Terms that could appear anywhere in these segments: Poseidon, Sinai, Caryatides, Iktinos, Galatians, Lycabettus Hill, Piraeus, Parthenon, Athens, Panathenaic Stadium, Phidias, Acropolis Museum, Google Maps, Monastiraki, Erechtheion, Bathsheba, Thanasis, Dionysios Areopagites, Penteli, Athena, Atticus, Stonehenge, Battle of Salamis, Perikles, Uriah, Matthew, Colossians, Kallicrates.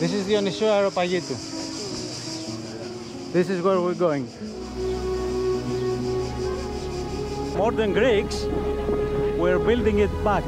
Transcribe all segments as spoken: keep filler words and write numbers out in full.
This is Dionysios Areopagites. This is where we're going. Modern Greeks were building it back.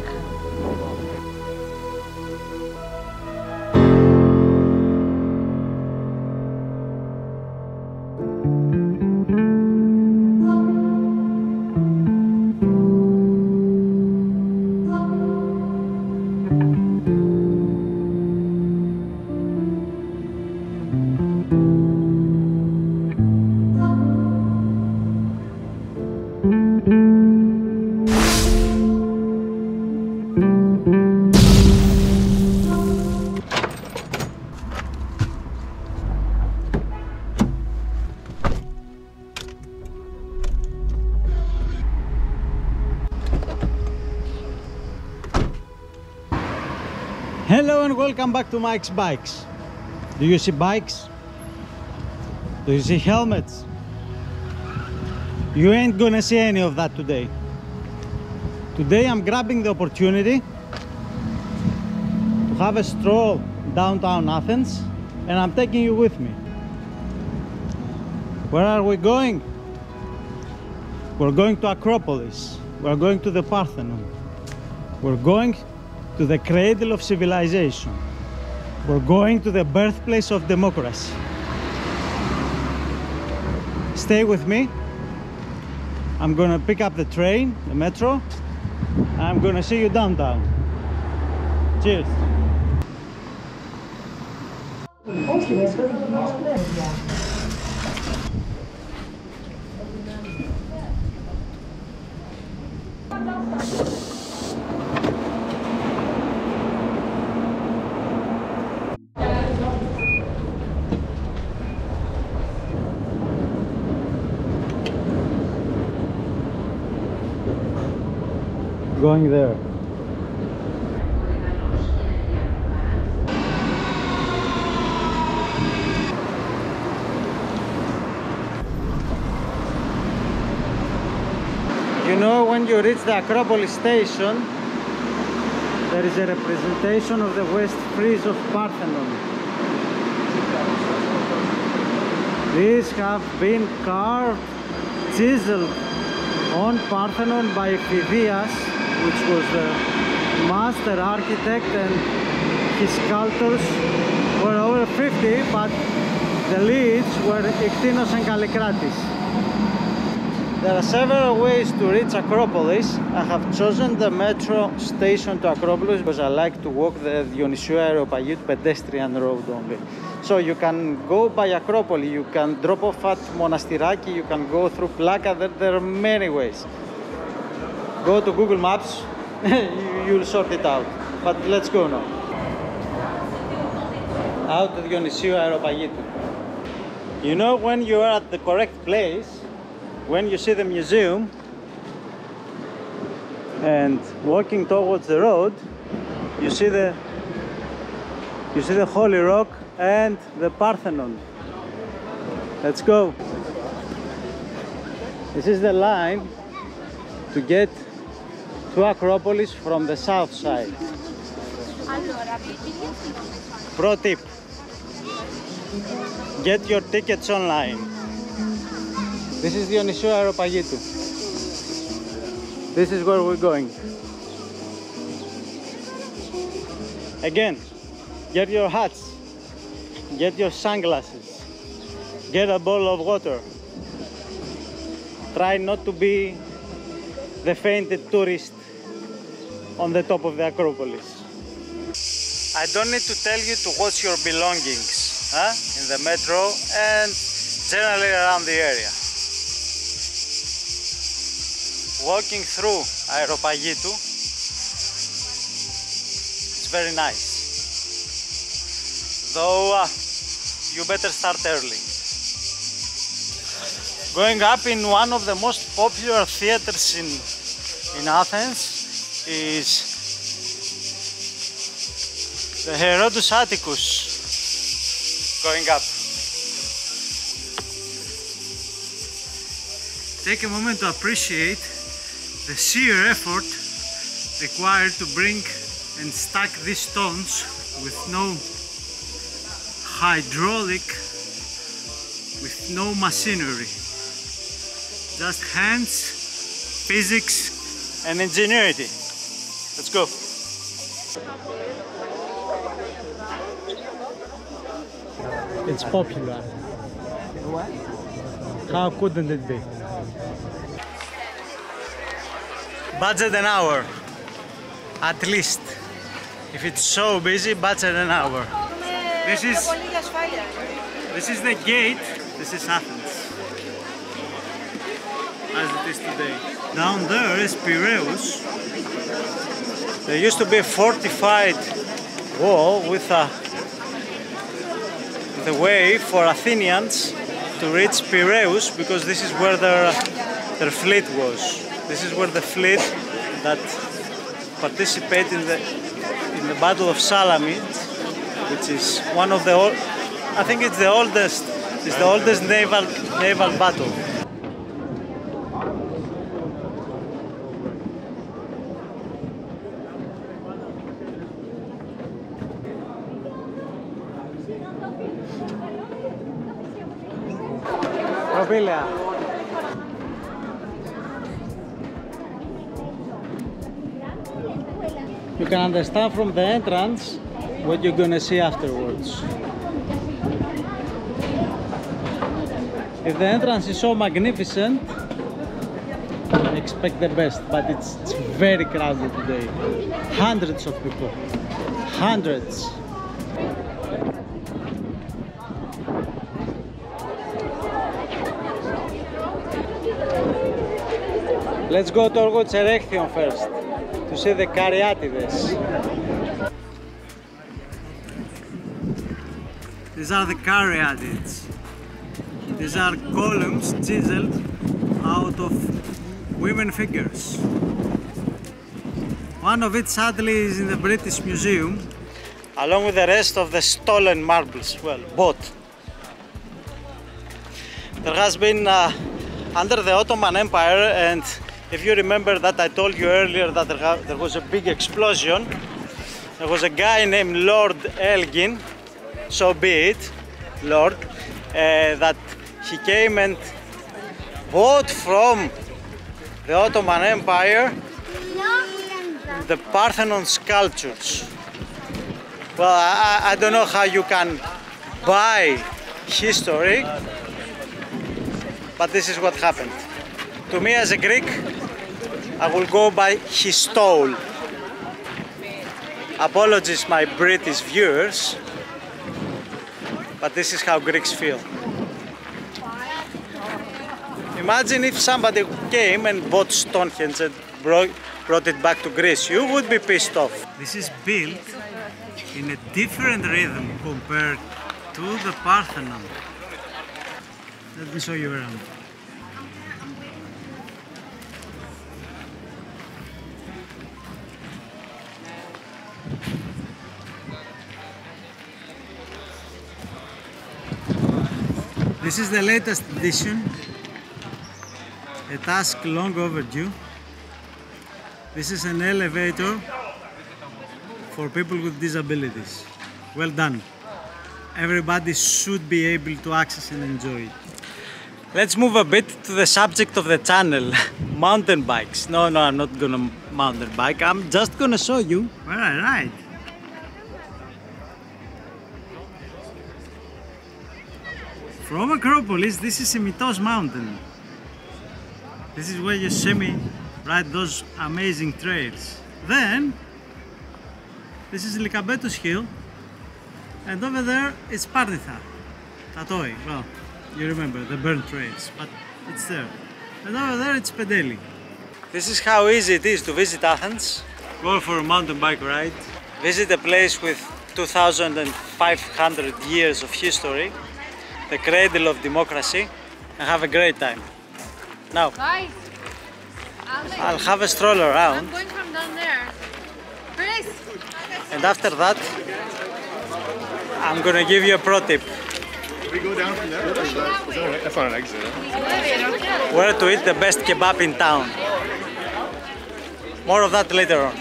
Hello and welcome back to Mike's Bikes. Do you see bikes? Do you see helmets? You ain't gonna see any of that today. Today I'm grabbing the opportunity to have a stroll downtown Athens, and I'm taking you with me. Where are we going? We're going to Acropolis. We're going to the Parthenon. We're going to the cradle of civilization. We're going to the birthplace of democracy. Stay with me. I'm gonna pick up the train, the metro. I'm gonna see you downtown. Cheers. Going there. You know, when you reach the Acropolis station, there is a representation of the West Frieze of Parthenon. These have been carved, chiseled on Parthenon by Phidias, which was the master architect, and his sculptors were over fifty, but the leads were Iktinos and Kallicrates. There are several ways to reach Acropolis. I have chosen the metro station to Acropolis because I like to walk the Dionysios Areopagites pedestrian road only. So you can go by Acropolis, you can drop off at Monastiraki, you can go through Plaka, there, there are many ways. Go to Google Maps, you'll sort it out. But let's go now. Out to Dionysios Areopagites. You know, when you are at the correct place, when you see the museum and walking towards the road, you see the you see the Holy Rock and the Parthenon. Let's go. This is the line to get to Acropolis from the south side. Pro tip: get your tickets online. This is Dionysios Areopagites. This is where we're going. Again, get your hats, get your sunglasses, get a bowl of water. Try not to be the fainted tourist on the top of the Acropolis. I don't need to tell you to watch your belongings huh? in the metro and generally around the area. Walking through Areopagites, it's very nice. Though uh, you better start early. Going up in one of the most popular theaters in in Athens is the Herodos Atticus. Going up. Take a moment to appreciate the sheer effort required to bring and stack these stones with no hydraulic with no machinery, just hands, physics and ingenuity. Let's go. It's popular. What? How couldn't it be? Budget an hour, at least. If it's so busy, budget an hour. This is this is the gate. This is Athens, as it is today. Down there is Piraeus. There used to be a fortified wall with a the way for Athenians to reach Piraeus, because this is where their their fleet was. This is where the fleet that participated in the in the Battle of Salamis, which is one of the old, I think it's the oldest, it's the oldest naval naval battle. Robilia. You can understand from the entrance what you're gonna see afterwards. If the entrance is so magnificent, expect the best, but it's, it's very crowded today. Hundreds of people. Hundreds. Let's go towards Erechtheion first, to see the Caryatides. These are the Caryatides. These are columns chiseled out of women figures. One of it sadly is in the British Museum, along with the rest of the stolen marbles, well, bought. There has been uh, under the Ottoman Empire, and if you remember that I told you earlier that there, there was a big explosion, there was a guy named Lord Elgin, so be it, Lord, uh, that he came and bought from the Ottoman Empire the Parthenon sculptures. Well, I, I don't know how you can buy history, but this is what happened. To me as a Greek, I will go by he stole. Apologies my British viewers, but this is how Greeks feel. Imagine if somebody came and bought Stonehenge and brought it back to Greece. You would be pissed off. This is built in a different rhythm compared to the Parthenon. Let me show you around. This is the latest edition, a task long overdue. This is an elevator for people with disabilities. Well done. Everybody should be able to access and enjoy it. Let's move a bit to the subject of the channel, mountain bikes. No, no, I'm not gonna mountain bike. I'm just gonna show you where I ride. From Acropolis, this is Mitos Mountain. This is where you see me ride those amazing trails. Then, this is Lycabettus Hill, and over there is Parnitha, Tatoi. Well, you remember the burnt trails, but it's there. And over there it's Penteli. This is how easy it is to visit Athens. Go for a mountain bike ride. Visit a place with two thousand five hundred years of history, the cradle of democracy, and have a great time. Now, guys, I'll have a stroll around. I'm going from down there. Chris. And after that, I'm gonna give you a pro tip. We go down from there? That's alright, that's not an exit. Where to eat the best kebab in town. More of that later on.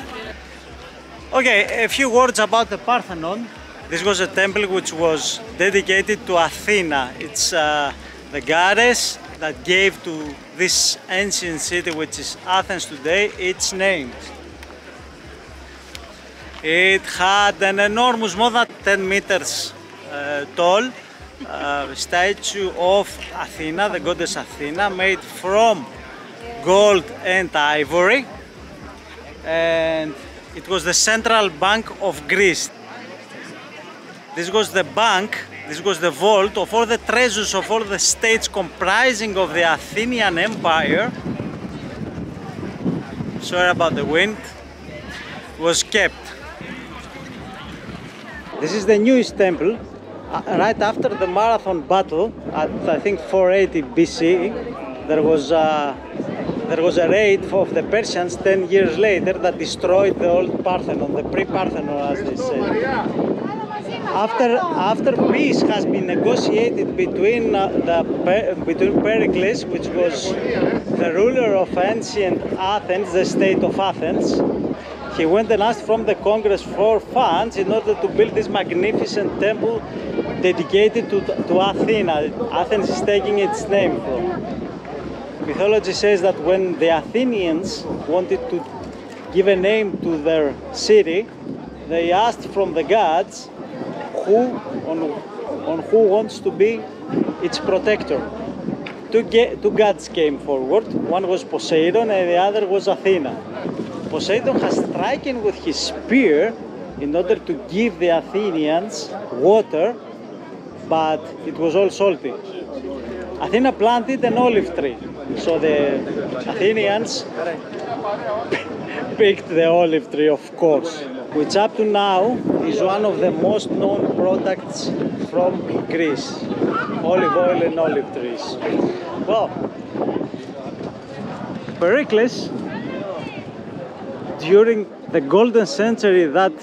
Okay, a few words about the Parthenon. This was a temple which was dedicated to Athena. It's uh, the goddess that gave to this ancient city, which is Athens today, its name. It had an enormous, more than ten meters uh, tall uh, statue of Athena, the goddess Athena, made from gold and ivory, and it was the central bank of Greece. This was the bank, this was the vault of all the treasures of all the states comprising of the Athenian Empire. Sorry about the wind. Was kept. This is the newest temple, right after the Marathon battle at I think four eighty B C. There was a, there was a raid of the Persians ten years later that destroyed the old Parthenon, the pre-Parthenon as they say. After, after peace has been negotiated between, uh, the, per, between Perikles, which was the ruler of ancient Athens, the state of Athens, he went and asked from the Congress for funds in order to build this magnificent temple dedicated to, to Athena. Athens is taking its name from. Mythology says that when the Athenians wanted to give a name to their city, they asked from the gods who on, on who wants to be its protector. Two, two gods came forward, one was Poseidon and the other was Athena. Poseidon has stricken with his spear in order to give the Athenians water, but it was all salty. Athena planted an olive tree, so the Athenians picked the olive tree, of course, which up to now is one of the most known products from Greece, olive oil and olive trees. Well, Pericles, during the golden century that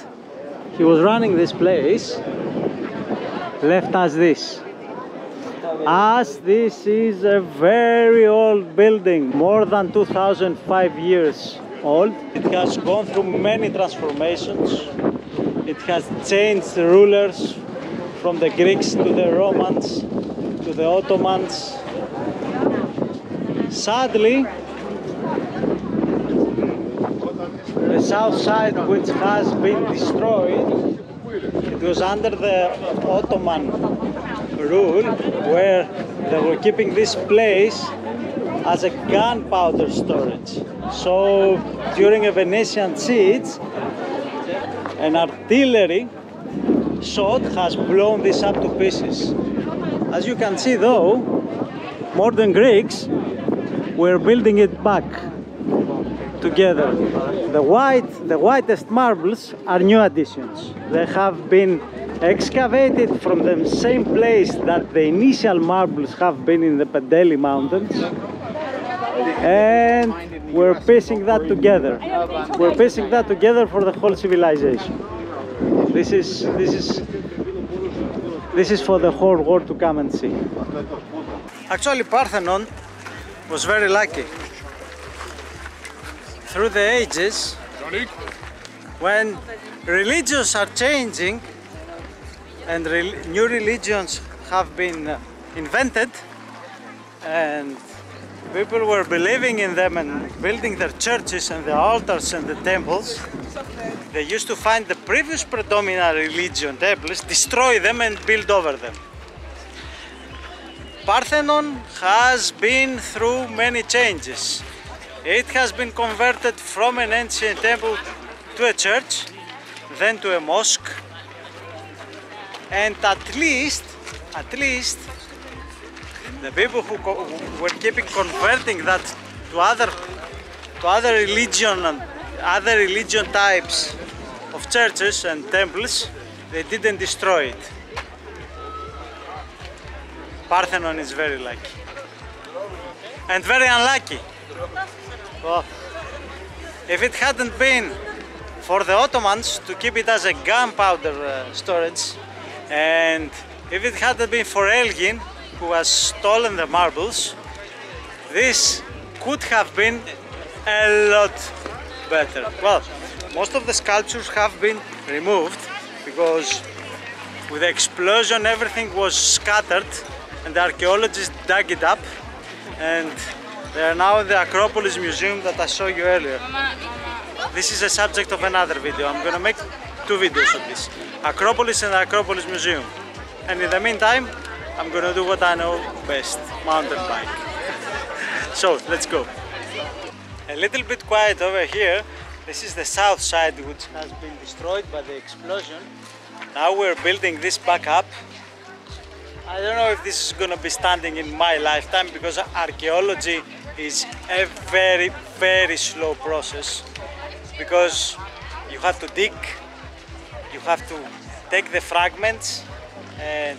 he was running this place, left us this. As this is a very old building, more than two thousand five years old. It has gone through many transformations. It has changed the rulers from the Greeks to the Romans, to the Ottomans. Sadly, the south side, which has been destroyed, it was under the Ottoman rule, where they were keeping this place as a gunpowder storage. So during a Venetian siege, an artillery shot has blown this up to pieces. As you can see though, modern Greeks were building it back together. The white, the whitest marbles are new additions. They have been excavated from the same place that the initial marbles have been in the Penteli Mountains, and we're piecing that together. We're piecing that together for the whole civilization. This is this is this is for the whole world to come and see. Actually, Parthenon was very lucky. Through the ages, when religions are changing and re new religions have been invented, and people were believing in them and building their churches and the altars and the temples, they used to find the previous predominant religion temples, destroy them and build over them. Parthenon has been through many changes. It has been converted from an ancient temple to a church, then to a mosque, and at least, at least, the people who were keeping converting that to other, to other religion and other religion types of churches and temples, they didn't destroy it. Parthenon is very lucky and very unlucky. Well, if it hadn't been for the Ottomans to keep it as a gunpowder uh, storage, and if it hadn't been for Elgin, who has stolen the marbles, this could have been a lot better. Well, most of the sculptures have been removed because With the explosion, everything was scattered and the archaeologists dug it up, and they are now in the Acropolis Museum that I showed you earlier. This is a subject of another video. I'm gonna make two videos of this, Acropolis and the Acropolis Museum. And in the meantime, I'm gonna do what I know best, mountain bike. So, let's go. A little bit quiet over here. This is the south side, which has been destroyed by the explosion. Now we're building this back up. I don't know if this is gonna be standing in my lifetime, because archaeology is a very, very slow process, because you have to dig, you have to take the fragments and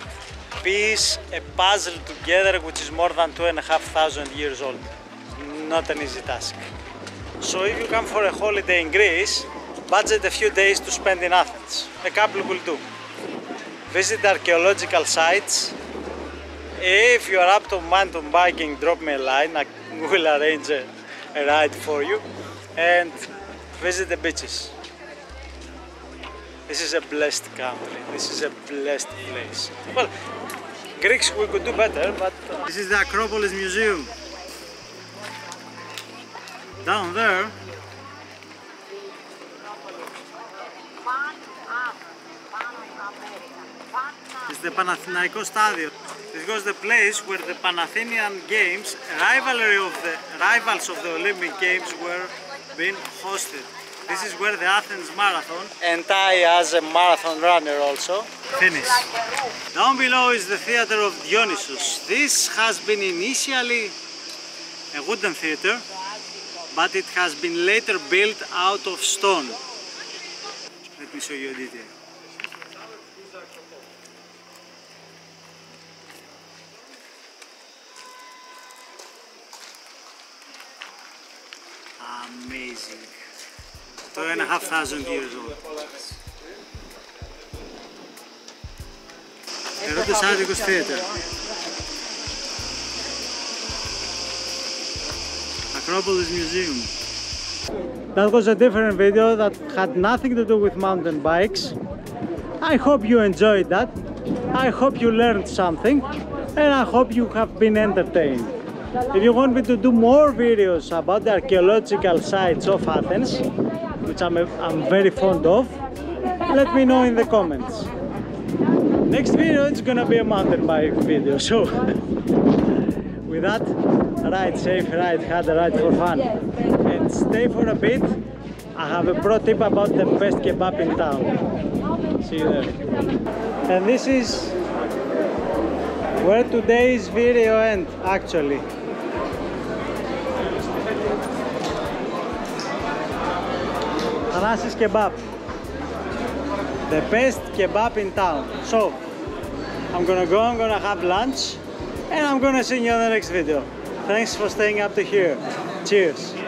piece a puzzle together, which is more than two and a half thousand years old. Not an easy task. So if you come for a holiday in Greece, budget a few days to spend in Athens. A couple will do. Visit archaeological sites. If you are up to mountain biking, drop me a line. I will arrange a, a ride for you. And visit the beaches. This is a blessed country. This is a blessed place. Well, Greeks, we could do better, but... Uh, this is the Acropolis Museum. Down there is the Panathenaic Stadium. This was the place where the Panathenaic Games, rivalry of the rivals of the Olympic Games, were being hosted. This is where the Athens Marathon, and I as a marathon runner also, finished. Down below is the Theater of Dionysus. This has been initially a wooden theater, but it has been later built out of stone. Let me show you a detail. Amazing. Two and a half thousand years old. Herodos Atticus Theater. Acropolis Museum. That was a different video that had nothing to do with mountain bikes. I hope you enjoyed that. I hope you learned something, and I hope you have been entertained. If you want me to do more videos about the archaeological sites of Athens, which I'm, I'm very fond of, let me know in the comments. Next video is gonna be a mountain bike video, so with that, ride safe, ride hard, ride for fun, and stay for a bit. I have a pro tip about the best kebab in town. See you there. And this is where today's video ends, actually. Thanasis Kebab, the best kebab in town. So I'm gonna go, I'm gonna have lunch, and I'm gonna see you in the next video. Thanks for staying up to here. Cheers.